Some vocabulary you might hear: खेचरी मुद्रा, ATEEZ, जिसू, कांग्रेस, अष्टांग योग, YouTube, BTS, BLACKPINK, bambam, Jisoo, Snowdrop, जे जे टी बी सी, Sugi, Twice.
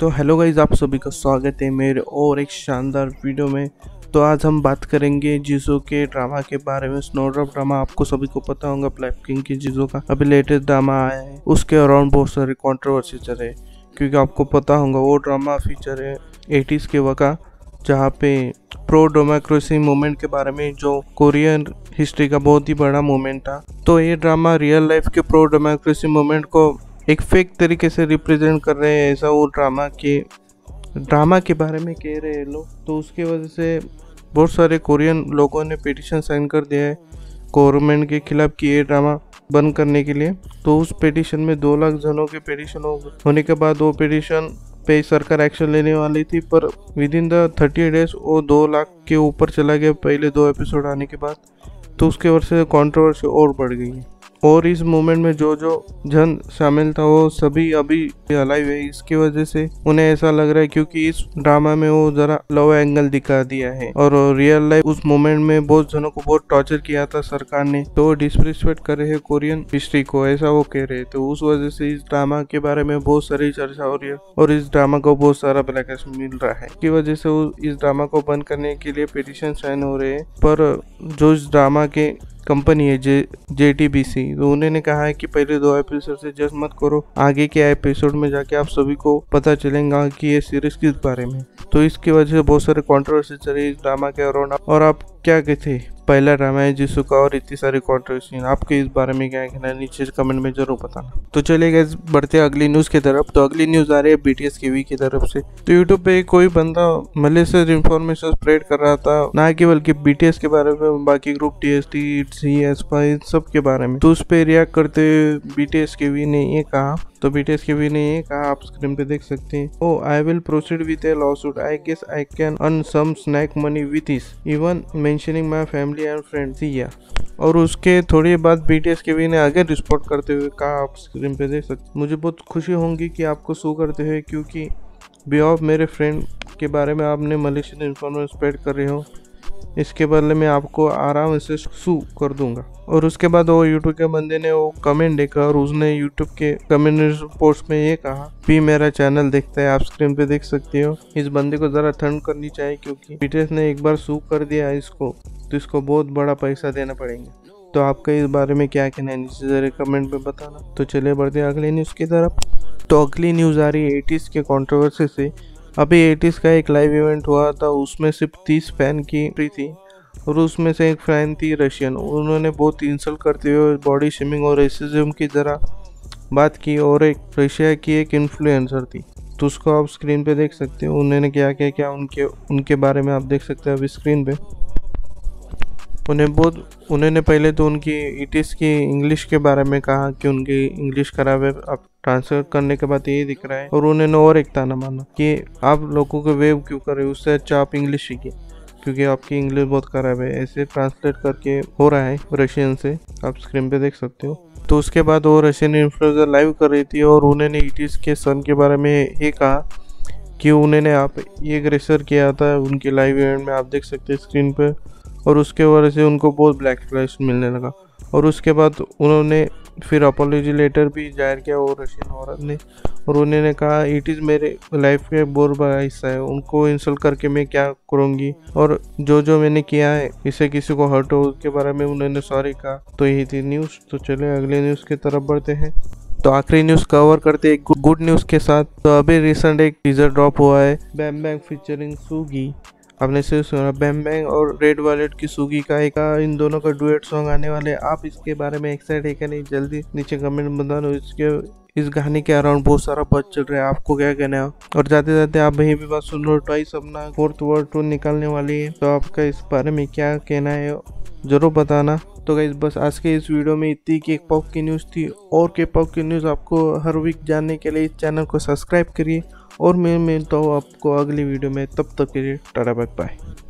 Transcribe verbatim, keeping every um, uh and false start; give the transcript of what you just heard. तो hello guys, आप सभी का स्वागत है मेरे और एक शानदार वीडियो में। तो आज हम बात करेंगे जिसो के ड्रामा के बारे में। स्नोड्रॉप ड्रामा आपको सभी को पता होगा, ब्लैकपिंक के जिसो का अभी लेटेस्ट ड्रामा आया है। उसके अराउंड बहुत सारे कॉन्ट्रोवर्सी चले, क्योंकि आपको पता होगा वो ड्रामा फीचर है एटीज़ के वका, जहाँ पे प्रो डेमोक्रेसी मूवमेंट के बारे में, जो कोरियन हिस्ट्री का बहुत ही बड़ा मूवमेंट था। तो ये ड्रामा रियल लाइफ के प्रो डेमोक्रेसी मूवमेंट को एक फेक तरीके से रिप्रेजेंट कर रहे हैं, ऐसा वो ड्रामा के ड्रामा के बारे में कह रहे हैं लोग। तो उसके वजह से बहुत सारे कोरियन लोगों ने पिटिशन साइन कर दिया है गवर्नमेंट के खिलाफ कि ये ड्रामा बंद करने के लिए। तो उस पिटिशन में दो लाख जनों के पिटिशन होने के बाद वो पिटिशन पे सरकार एक्शन लेने वाली थी, पर within the thirty days वो दो लाख के ऊपर चला गया पहले दो एपिसोड आने के बाद। तो उसके वजह से कॉन्ट्रोवर्सी और बढ़ गई है, और इस मूवमेंट में जो जो जन शामिल था वो सभी अभी अलाइव है। इसकी वजह से उन्हें ऐसा लग रहा है, क्योंकि इस ड्रामा में वो जरा लो एंगल दिखा दिया है, और रियल लाइफ उस मूवमेंट में बहुत जनों को बहुत टॉर्चर किया था सरकार ने। तो डिसरिस्पेक्ट कर रहे हैं कोरियन हिस्ट्री को, ऐसा वो कह रहे। तो उस वजह से इस ड्रामा के बारे में बहुत सारी चर्चा हो रही है, और इस ड्रामा को बहुत सारा ब्लैकलिस्ट मिल रहा है। इसकी वजह से इस ड्रामा को बंद करने के लिए पिटिशन साइन हो रहे है। पर जो इस ड्रामा के कंपनी है जे जे टी बी सी, तो उन्होंने कहा है कि पहले दो एपिसोड से जज मत करो, आगे के एपिसोड में जाके आप सभी को पता चलेगा कि ये सीरीज किस बारे में। तो इसकी वजह से बहुत सारे कॉन्ट्रोवर्सी चले इस ड्रामा के अराउंड। और आप क्या कहते हैं, पहला ड्रामा है जिसू का और इतनी सारी कॉन्ट्रोवर्सी, आपके इस बारे में क्या कहना है नीचे कमेंट में जरूर बताना। तो चलिए गाइस, बढ़ते हैं अगली न्यूज़ की तरफ। तो अगली न्यूज़ आ रही है बीटीएस की वी की तरफ से। तो यूट्यूब पे कोई बंदा मलेशियस इन्फॉर्मेशन स्प्रेड कर रहा था, ना कि बल्कि बीटीएस के बारे में, बाकी ग्रुप टीएसटी इन सब के बारे में। तो उस पर रिएक्ट करते हुए बीटीएस के वी ने ये कहा, तो बीटीएस के वी ने ये कहा, आप स्क्रीन पे देख सकते हैं, oh I will proceed with a lawsuit, I guess I can earn some snack money with this, even mentioning my family and friends या। और उसके थोड़ी बाद बीटीएस के वी ने आगे रिस्पॉन्ड करते हुए कहा, आप स्क्रीन पे देख सकते, मुझे बहुत खुशी होगी कि आपको शो करते हुए, क्योंकि बिहाफ मेरे फ्रेंड के बारे में आपने मलेशियन इन्फॉर्मेशन स्प्रेड कर रहे हो, इसके बदले में आपको आराम से शू कर दूंगा। और उसके बाद वो यूट्यूब के बंदे ने वो कमेंट देखा, और उसने यूट्यूब के कमेंट पोस्ट में ये कहा, भी मेरा चैनल देखता है, आप स्क्रीन पे देख सकते हो। इस बंदे को ज़रा ठंड करनी चाहिए, क्योंकि बीटीएस ने एक बार शू कर दिया इसको, तो इसको बहुत बड़ा पैसा देना पड़ेगा। तो आपका इस बारे में क्या कहना है नीचे जरा कमेंट में बताना। तो चलिए बढ़ते हैं अगली न्यूज़ की तरफ। तो अगली न्यूज़ आ रही है एटीज़ के कॉन्ट्रोवर्सी से। अभी एटीज़ का एक लाइव इवेंट हुआ था, उसमें सिर्फ तीस फैन की एंट्री थी, और उसमें से एक फैन थी रशियन। उन्होंने बहुत इंसल्ट करते हुए बॉडी शेमिंग और रेसिज्म की ज़रा बात की, और एक रशिया की एक इन्फ्लुएंसर थी, तो उसको आप स्क्रीन पे देख सकते हो। उन्होंने क्या क्या क्या उनके उनके बारे में आप देख सकते हो अभी स्क्रीन पे। उन्हें बहुत उन्होंने पहले तो उनकी एटीज़ की इंग्लिश के बारे में कहा कि उनकी इंग्लिश खराब है, आप ट्रांसलेट करने के बाद यही दिख रहा है। और उन्होंने और एक ताना माना कि आप लोगों को वेव क्यों कर रहे हो, उससे अच्छा आप इंग्लिश सीखिए, क्योंकि आपकी इंग्लिश बहुत खराब है, ऐसे ट्रांसलेट करके हो रहा है रशियन से, आप स्क्रीन पे देख सकते हो। तो उसके बाद वो रशियन इन्फ्लुएंसर लाइव कर रही थी, और उन्होंने एटीज़ के सन के बारे में ये कहा कि उन्होंने आप ये ग्रेसर किया था उनके लाइव इवेंट में, आप देख सकते हैं स्क्रीन पर। और उसके वजह से उनको बहुत ब्लैकलिस्ट मिलने लगा, और उसके बाद उन्होंने फिर अपोलॉजी लेटर भी जाहिर किया वो रशियन औरत ने। और उन्होंने कहा एटीज़ मेरे लाइफ के बहुत बड़ा हिस्सा है, उनको इंसल्ट करके मैं क्या करूँगी, और जो जो मैंने किया है इससे किसी को हर्ट हो, उसके बारे में उन्होंने सॉरी कहा। तो यही थी न्यूज़। तो चले अगले न्यूज़ की तरफ बढ़ते हैं। तो आखिरी न्यूज़ कवर करते एक गुड न्यूज़ के साथ। तो अभी रिसेंट एक टीजर ड्रॉप हुआ है बम्बम फीचरिंग सूगी, आपने सिर्फ सुना बम्बम और रेड वेल्वेट की सूगी का एक, इन दोनों का डुएट सॉन्ग आने वाले। आप इसके बारे में एक्साइट है क्या नहीं, जल्दी नीचे कमेंट में बताओ। इसके इस गाने के अराउंड बहुत सारा बात चल रहा है, आपको क्या कहना है। और जाते जाते आप ये भी बात सुन लो, ट्वाइस अपना फोर्थ वर्ल्ड टूर निकालने वाली है, तो आपका इस बारे में क्या कहना है जरूर बताना। तो गाइस, बस आज के इस वीडियो में इतनी के पॉप की न्यूज़ थी, और के पॉप की न्यूज़ आपको हर वीक जानने के लिए इस चैनल को सब्सक्राइब करिए, और मैं मिलता हूँ आपको अगली वीडियो में। तब तक के लिए टाटा बाय बाय।